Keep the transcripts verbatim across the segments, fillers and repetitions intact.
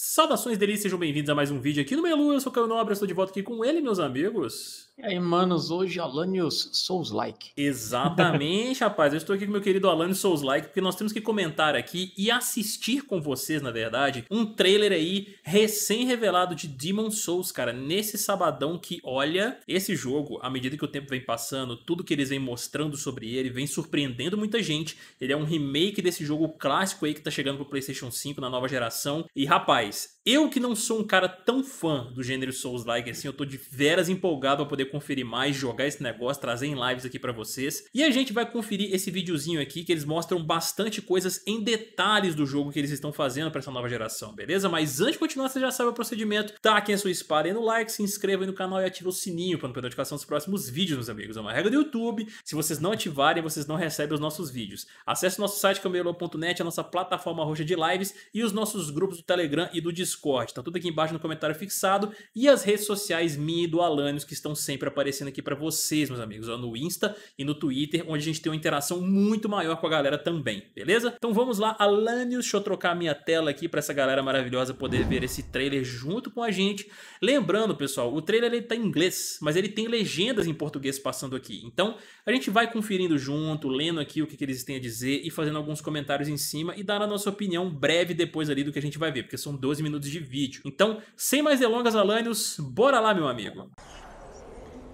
Saudações delícias, sejam bem-vindos a mais um vídeo aqui no Melu. Eu sou o Caio Nobre, estou de volta aqui com ele, meus amigos. E aí, manos, hoje Alanius Souls Like. Exatamente, rapaz. Eu estou aqui com meu querido Alanius Souls Like, porque nós temos que comentar aqui e assistir com vocês, na verdade, um trailer aí recém-revelado de Demon's Souls, cara, nesse sabadão que, olha, esse jogo, à medida que o tempo vem passando, tudo que eles vêm mostrando sobre ele, vem surpreendendo muita gente. Ele é um remake desse jogo clássico aí que tá chegando pro PlayStation cinco na nova geração. E, rapaz, eu que não sou um cara tão fã do gênero Souls-like assim, eu tô de veras empolgado pra poder conferir mais, jogar esse negócio, trazer em lives aqui pra vocês. E a gente vai conferir esse videozinho aqui que eles mostram bastante coisas em detalhes do jogo que eles estão fazendo pra essa nova geração, beleza? Mas antes de continuar, você já sabe o procedimento. Taquem a sua espada aí no like, se inscreva aí no canal e ative o sininho pra não perder a notificação dos próximos vídeos, meus amigos. É uma regra do YouTube, se vocês não ativarem, vocês não recebem os nossos vídeos. Acesse o nosso site cambelelo ponto net, a nossa plataforma roxa de lives e os nossos grupos do Telegram e do Discord, tá tudo aqui embaixo no comentário fixado, e as redes sociais minha e do Alanius que estão sempre aparecendo aqui pra vocês, meus amigos, ó, no Insta e no Twitter, onde a gente tem uma interação muito maior com a galera também, beleza? Então vamos lá, Alanius, deixa eu trocar a minha tela aqui pra essa galera maravilhosa poder ver esse trailer junto com a gente. Lembrando, pessoal, o trailer ele tá em inglês, mas ele tem legendas em português passando aqui, então a gente vai conferindo junto, lendo aqui o que, que eles têm a dizer e fazendo alguns comentários em cima e dar a nossa opinião breve depois ali do que a gente vai ver, porque são dois doze minutos de vídeo. Então, sem mais delongas, Alanius, bora lá, meu amigo.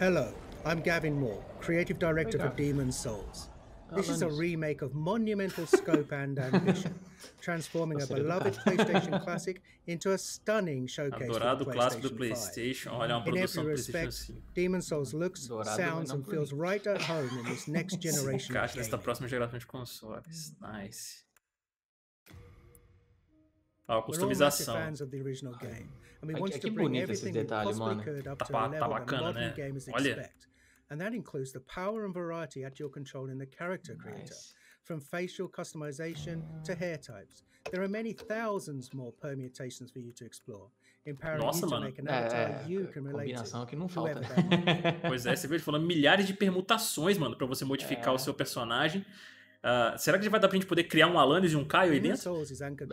Hello, I'm Gavin Moore, creative director for Demon's Souls. This is a remake of monumental scope and ambition, transforming a beloved PlayStation classic into a stunning showcase Adorado for PlayStation, do PlayStation five. Olha, uma in every respect, PlayStation Demon's Souls looks, Adorado sounds and feels right at home in this next generation of desta próxima geração de consoles. Nice. A customização. Aqui, aqui é bonito esse detalhe, mano. Tá, tá bacana, né? Olha. And that includes the power and variety at your control in the character creator, from facial customization to hair types. There are many thousands more permutations for you to explore. Nossa, mano, é, combinação aqui não falta. Pois é, você vê ele falando milhares de permutações, mano, pra você modificar é. o seu personagem. Uh, será que vai dar pra gente poder criar um Alanius e um Caio aí dentro?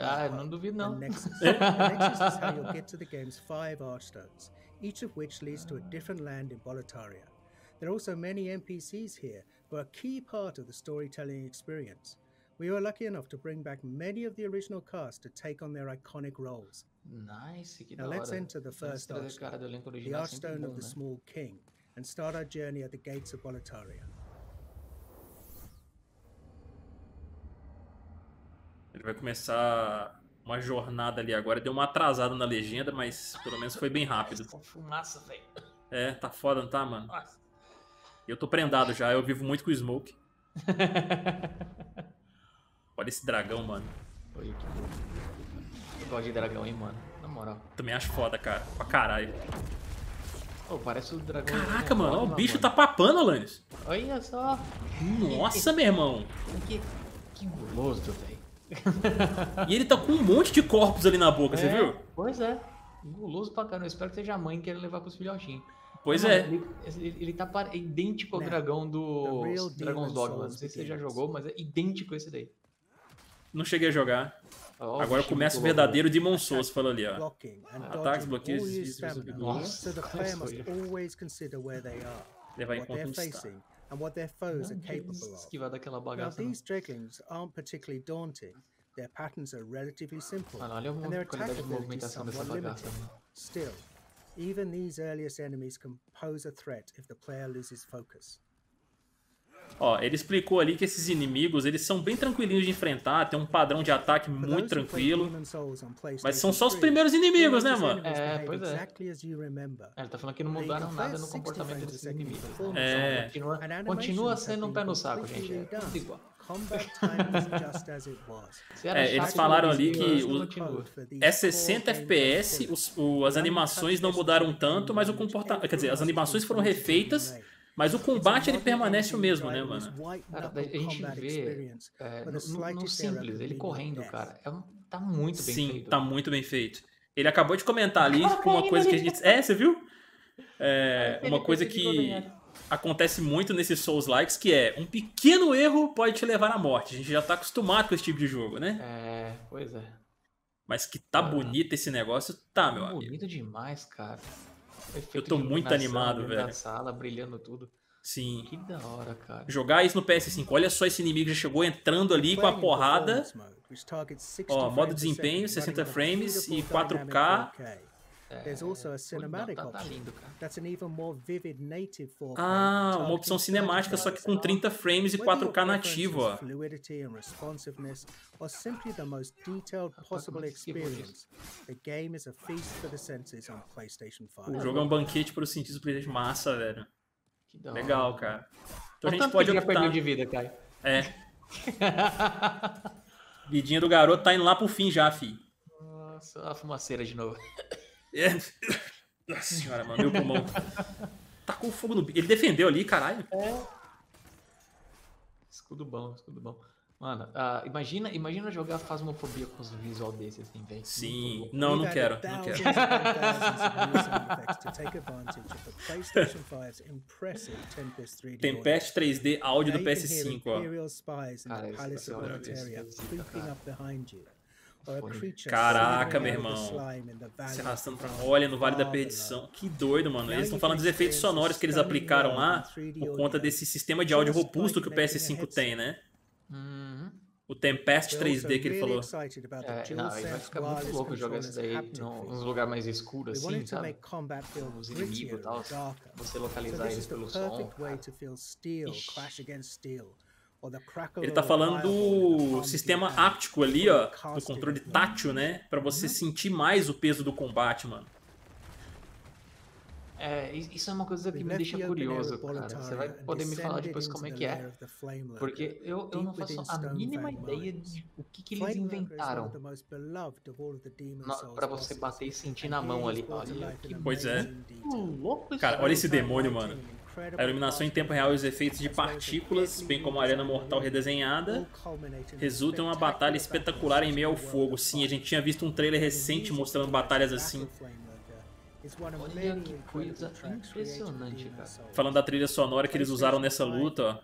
Ah, não duvido não. Each of which leads to a different land in Boletaria. There are also many N P Cs here who are a key part of the storytelling experience. We were lucky enough to bring back many of the original cast to take on their iconic roles. Nice, que da hora. Now let's enter the first archstone, the archstone of the small king, and start our journey at the gates of Boletaria. Ele vai começar uma jornada ali agora. Deu uma atrasada na legenda, mas pelo menos foi bem rápido. Essa fumaça, velho. É, tá foda, não tá, mano? Nossa. Eu tô prendado já, eu vivo muito com o Smoke. Olha esse dragão, mano. Oi, que... Eu gosto de dragão, hein, mano? Na moral. Também acho foda, cara. Pra caralho. Oh, parece o dragão. Caraca, mano. Ó, o bicho mano. tá papando, Alanius. Olha só. Nossa, meu irmão. Que, que goloso, velho. E ele tá com um monte de corpos ali na boca, é, você viu? Pois é, guloso pra caramba. Eu espero que seja a mãe que queira levar pros filhotinhos. Pois Mas, é. Ele, ele, ele tá idêntico ao dragão do Dragon's Dogma. Não sei se você já jogou, mas é idêntico esse daí. Não cheguei a jogar. Oh, agora começa o verdadeiro Demon's Souls, falou ali, ó. Ataques, bloqueios. Nossa, levar em conta onde está. And what their foes are capable of. Now, these dreglings aren't particularly daunting. Their patterns are relatively simple, and their attack ability is somewhat limited. Still, even these earliest enemies can pose a threat if the player loses focus. Ó, ele explicou ali que esses inimigos, eles são bem tranquilinhos de enfrentar, tem um padrão de ataque muito tranquilo, mas são só os primeiros inimigos, né, mano? É, pois é. É, ele tá falando que não mudaram nada no comportamento desses inimigos. Né? É. Continua, continua sendo um pé no saco, gente. É tudo igual. É, eles falaram ali que o, é sessenta F P S, os, o, as animações não mudaram tanto, mas o comportamento... Quer dizer, as animações foram refeitas, mas o combate ele permanece o mesmo, né, mano? Cara, a gente vê é, no, no simples, ele correndo, cara. É um, tá muito bem Sim, feito. Sim, tá muito bem feito. Ele acabou de comentar ali com uma coisa que a gente... É, você viu? É, uma coisa que acontece muito nesses Souls-likes, que é um pequeno erro pode te levar à morte. A gente já tá acostumado com esse tipo de jogo, né? É, pois é. Mas que tá ah, bonito esse negócio, tá, meu amigo. Bonito demais, cara. Efeito Eu tô muito animado, velho. Na sala, brilhando tudo. Sim. Que da hora, cara. Jogar isso no P S cinco. Olha só, esse inimigo já chegou entrando ali com a porrada. Ó, modo desempenho, sessenta frames e quatro K. É, There's also a cinematic tá, tá lindo, cara. That's an even more vivid native form. Ah, uma opção cinemática só que com trinta frames e quatro K nativo, ó. Fluidity and responsiveness are simply the most detailed possible experience. The game is a feast for the senses on PlayStation five. O jogo é um banquete para os sentidos PlayStation. Massa, velho. Que da hora. Legal, cara. Então a gente pode optar. Perdeu de vida, Caio. É. Vidinha do garoto tá indo lá pro fim já, fi. Nossa, a fumaceira de novo. É. Nossa senhora, mano, meu pulmão. Tacou fogo no bico. Ele defendeu ali, caralho. É. Escudo bom, escudo bom. Mano, uh, imagina, imagina jogar Fasmofobia com os visual desse assim, velho. Sim. Não, não quero, não quero. Tempest três D áudio do P S cinco, ó. Cara, esse é Caraca, meu irmão. Se arrastando pra... Olha, no Vale da Perdição. Que doido, mano. Eles estão falando dos efeitos sonoros que eles aplicaram lá por conta desse sistema de áudio robusto que o P S cinco tem, né? Uhum. O Tempest três D que ele falou. É, não, vai ficar muito louco jogar isso daí nos lugares mais escuros, assim, sabe? Os inimigos e tal. Você localizar eles pelo som. Ele tá falando do sistema áptico ali, ó, do controle tátil, né? Pra você sentir mais o peso do combate, mano. É, isso é uma coisa que me deixa curioso, cara. Você vai poder me falar depois como é que é. Porque eu, eu não faço a mínima ideia de o que, que eles inventaram pra você bater e sentir na mão ali. Olha, que pois é. Cara, olha esse demônio, mano. A iluminação em tempo real e os efeitos de partículas, bem como a arena mortal redesenhada, resultam em uma batalha espetacular em meio ao fogo. Sim, a gente tinha visto um trailer recente mostrando batalhas assim. Olha que coisa impressionante, cara. Falando da trilha sonora que eles usaram nessa luta, ó.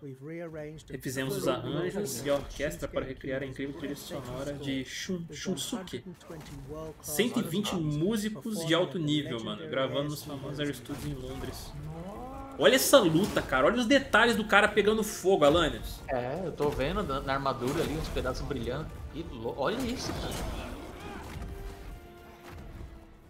Refizemos os arranjos e a orquestra para recriar a incrível trilha sonora de Shunsuke. cento e vinte músicos de alto nível, mano, gravando nos famosos Air Studios em Londres. Olha essa luta, cara. Olha os detalhes do cara pegando fogo, Alanius. É, eu tô vendo na armadura ali uns pedaços brilhando. E olha isso, cara.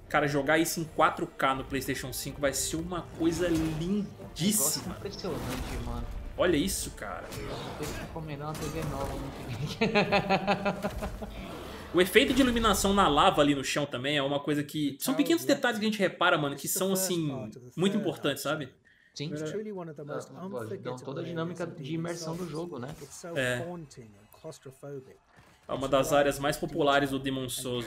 Cara, jogar isso em quatro K no PlayStation cinco vai ser uma coisa lindíssima. É impressionante, mano. Olha isso, cara. Eu vou recomendar uma T V nova, não tem. O efeito de iluminação na lava ali no chão também é uma coisa que... São pequenos detalhes que a gente repara, mano, que são, assim, muito importantes, sabe? Sim. Então, toda a dinâmica de imersão do jogo, né? É. É uma das áreas mais populares do Demon's Souls.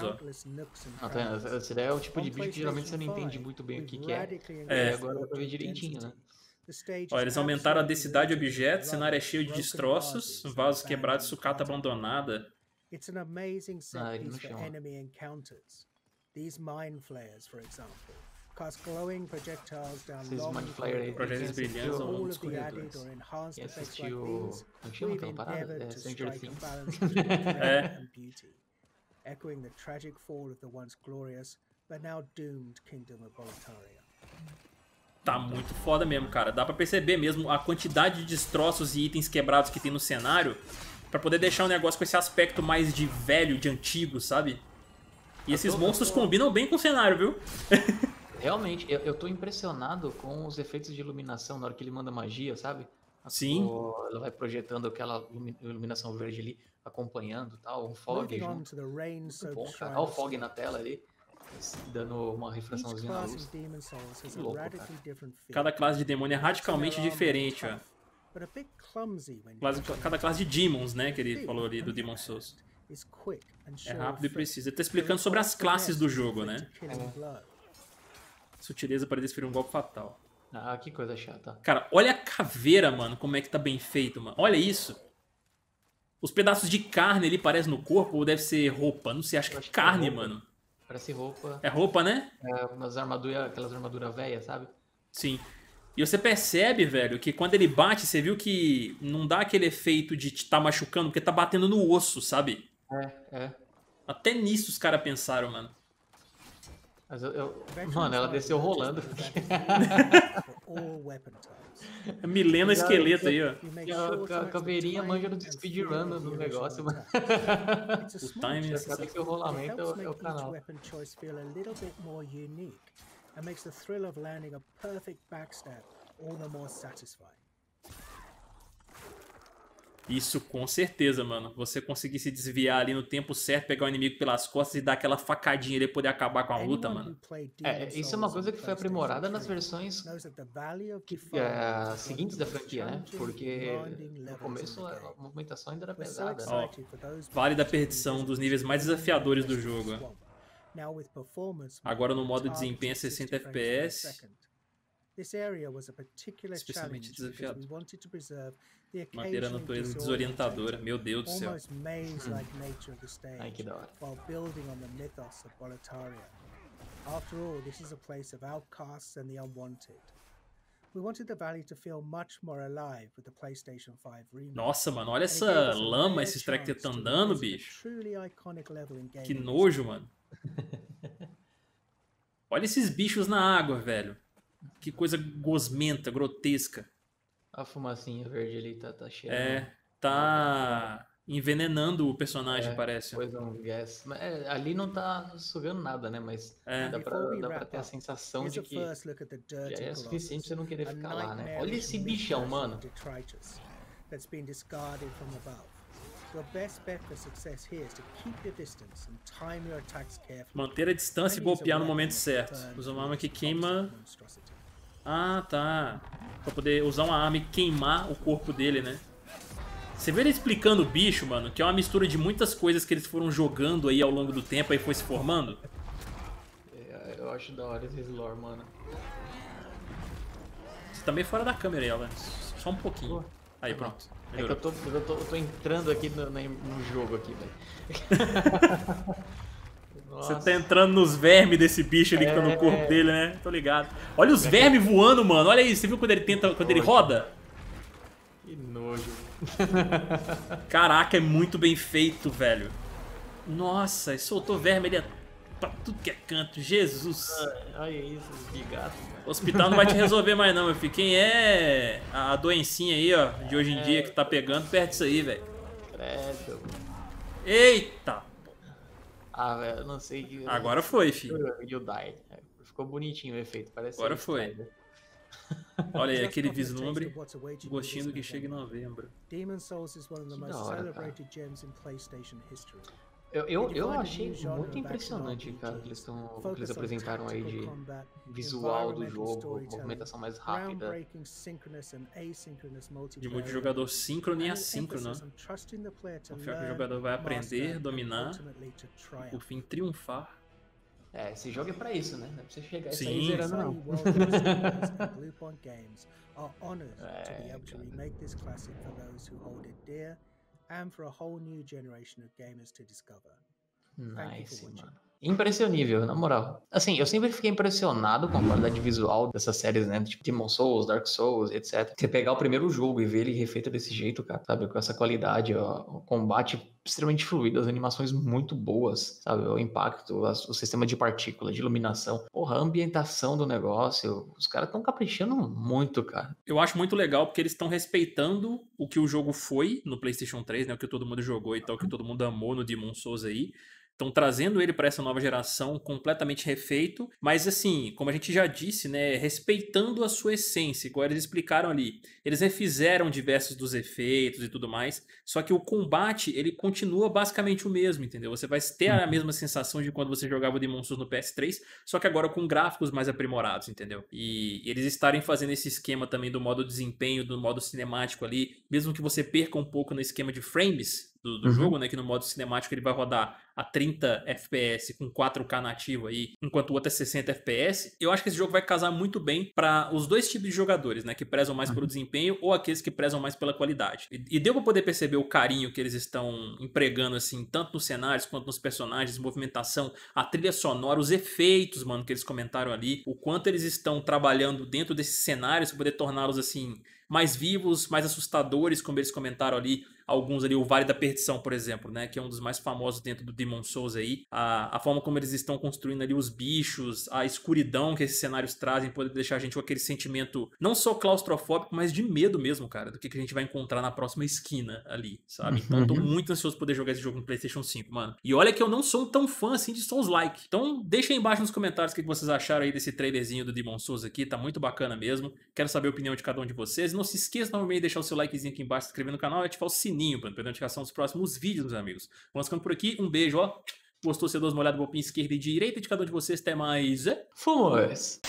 Esse daí é o tipo de vídeo que geralmente você não entende muito bem o que, que é. É. E agora dá pra ver direitinho, né? Ó, eles aumentaram a densidade de objetos, o cenário é cheio de destroços, vasos quebrados, sucata abandonada. It's an amazing series for enemy encounters. These mine flares, for example, cast glowing projectiles down long corridors and all of the added or enhanced effects like these we've endeavored to strike a balance between grandeur and beauty, echoing the tragic fall of the once glorious but now doomed kingdom of Boletaria. Tá muito foda mesmo, cara. Dá pra perceber mesmo a quantidade de destroços e itens quebrados que tem no cenário, pra poder deixar o negócio com esse aspecto mais de velho, de antigo, sabe? E esses tô, monstros tô... combinam bem com o cenário, viu? Realmente, eu, eu tô impressionado com os efeitos de iluminação na hora que ele manda magia, sabe? A Sim. Cor, ela vai projetando aquela iluminação verde ali, acompanhando e tal, um fog junto. Muito bom, cara. Olha o fog na tela ali, dando uma refraçãozinha na luz. Que louco, cara. Cada classe de demônio é radicalmente diferente, ó. Cada classe de Demons, né, que ele falou ali do Demon's Souls. É rápido e preciso. Ele tá explicando sobre as classes do jogo, né? É. Sutileza para desferir um golpe fatal. Ah, que coisa chata. Cara, olha a caveira, mano, como é que tá bem feito, mano. Olha isso. Os pedaços de carne ali parecem no corpo ou deve ser roupa? Não sei, acho que é carne, mano. Parece roupa. É roupa, né? É, umas armaduras, aquelas armaduras velhas, sabe? Sim. E você percebe, velho, que quando ele bate, você viu que não dá aquele efeito de te tá machucando, porque tá batendo no osso, sabe? É, é. Até nisso os caras pensaram, mano. Mas eu, eu... Mano, ela desceu rolando. Milena Esqueleto aí, ó. A caveirinha manja do speedrun do negócio, mano. O time é sabe que o rolamento é o canal. Isso com certeza, mano. Você conseguir se desviar ali no tempo certo, pegar o inimigo pelas costas e dar aquela facadinha ali, poder acabar com a luta, mano. É, isso é uma coisa que foi aprimorada nas versões que, é, seguintes da franquia, né? Porque no começo a movimentação ainda era pesada. Ó, vale da perdição, dos níveis mais desafiadores do jogo. Agora no modo desempenho sessenta F P S. Especialmente desafiado. Manter a natureza desorientadora. Meu Deus do céu. Ai, que da hora. Nossa, mano, olha essa lama, esse track que tá andando, bicho. Que nojo, mano. Olha esses bichos na água, velho. Que coisa gosmenta, grotesca. A fumacinha verde ali tá, tá cheirando. É, tá envenenando o personagem, é, parece. Pois é, um gás. Mas, é, ali não tá sugando nada, né? Mas é. dá, pra, dá pra ter a sensação de que já é suficiente pra você não querer ficar lá, né? Olha esse bichão, mano. Manter a distância e golpear no momento certo. Usa uma arma que queima... Ah, tá. Pra poder usar uma arma e queimar o corpo dele, né? Você vê ele explicando o bicho, mano, que é uma mistura de muitas coisas que eles foram jogando aí ao longo do tempo e foi se formando. É, eu acho da hora esse lore, mano. Você tá meio fora da câmera aí, Alan. Só um pouquinho. Aí, pronto. É que eu tô, eu tô, eu tô entrando aqui no, no jogo aqui, velho. Você tá entrando nos vermes desse bicho ali que é... tá no corpo dele, né? Tô ligado. Olha os vermes voando, mano. Olha isso. Você viu quando ele tenta, quando ele roda? Que nojo. Caraca, é muito bem feito, velho. Nossa, soltou verme ali pra tudo que é canto. Jesus. Olha isso, bigato. O hospital não vai te resolver mais não, meu filho. Quem é a doencinha aí, ó, de hoje em é... dia que tá pegando, perde isso aí, velho. Credo. Eita. Ah, velho, não sei que... Agora foi, filho. Ficou bonitinho o efeito, parece. Agora foi. Olha aí, aquele vislumbre, gostinho do que chega em novembro. Demon's Souls é uma das mais celebradas gems em PlayStation history. Eu, eu, eu achei muito impressionante, cara, que eles, tão, que eles apresentaram aí de visual do jogo, movimentação mais rápida. De multijogador síncrono e assíncrono. Confiar que o jogador vai aprender, dominar e por fim triunfar. É, esse jogo é pra isso, né? Não é pra você chegar e sair zerando, não. É, and for a whole new generation of gamers to discover. Nice, mano. Impressionível, na moral. Assim, eu sempre fiquei impressionado com a qualidade visual dessas séries, né? Tipo Demon's Souls, Dark Souls, etcétera. Você pegar o primeiro jogo e ver ele refeito desse jeito, cara, sabe? Com essa qualidade, ó, o combate extremamente fluido, as animações muito boas, sabe? O impacto, o sistema de partículas, de iluminação, porra, a ambientação do negócio. Os caras estão caprichando muito, cara. Eu acho muito legal porque eles estão respeitando o que o jogo foi no PlayStation três, né? O que todo mundo jogou e tal, o que todo mundo amou no Demon's Souls aí. Estão trazendo ele para essa nova geração, completamente refeito, mas assim, como a gente já disse, né, respeitando a sua essência, igual eles explicaram ali. Eles refizeram diversos dos efeitos e tudo mais, só que o combate, ele continua basicamente o mesmo, entendeu? Você vai ter a mesma sensação de quando você jogava Demon's Souls no P S três, só que agora com gráficos mais aprimorados, entendeu? E eles estarem fazendo esse esquema também do modo desempenho, do modo cinemático ali, mesmo que você perca um pouco no esquema de frames, do, do uhum. jogo, né, que no modo cinemático ele vai rodar a trinta F P S com quatro K nativo aí, enquanto o outro é sessenta F P S, eu acho que esse jogo vai casar muito bem para os dois tipos de jogadores, né, que prezam mais uhum. pelo desempenho ou aqueles que prezam mais pela qualidade. E, e deu para poder perceber o carinho que eles estão empregando, assim, tanto nos cenários quanto nos personagens, movimentação, a trilha sonora, os efeitos, mano, que eles comentaram ali, o quanto eles estão trabalhando dentro desses cenários para poder torná-los, assim, mais vivos, mais assustadores, como eles comentaram ali, alguns ali, o Vale da Perdição, por exemplo, né, que é um dos mais famosos dentro do Demon's Souls aí, a, a forma como eles estão construindo ali os bichos, a escuridão que esses cenários trazem, pode deixar a gente com aquele sentimento não só claustrofóbico, mas de medo mesmo, cara, do que, que a gente vai encontrar na próxima esquina ali, sabe? Então tô muito ansioso poder jogar esse jogo no PlayStation cinco, mano. E olha que eu não sou tão fã assim de Souls-like, então deixa aí embaixo nos comentários o que vocês acharam aí desse trailerzinho do Demon's Souls aqui, tá muito bacana mesmo, quero saber a opinião de cada um de vocês. Não se esqueça novamente de deixar o seu likezinho aqui embaixo, se inscrever no canal e ativar o sininho para não perder a notificação dos próximos vídeos, meus amigos. Vamos ficando por aqui, um beijo, ó. Gostou, você dá uma olhada no golpinho esquerda e direita de cada um de vocês, até mais. É? Fomos!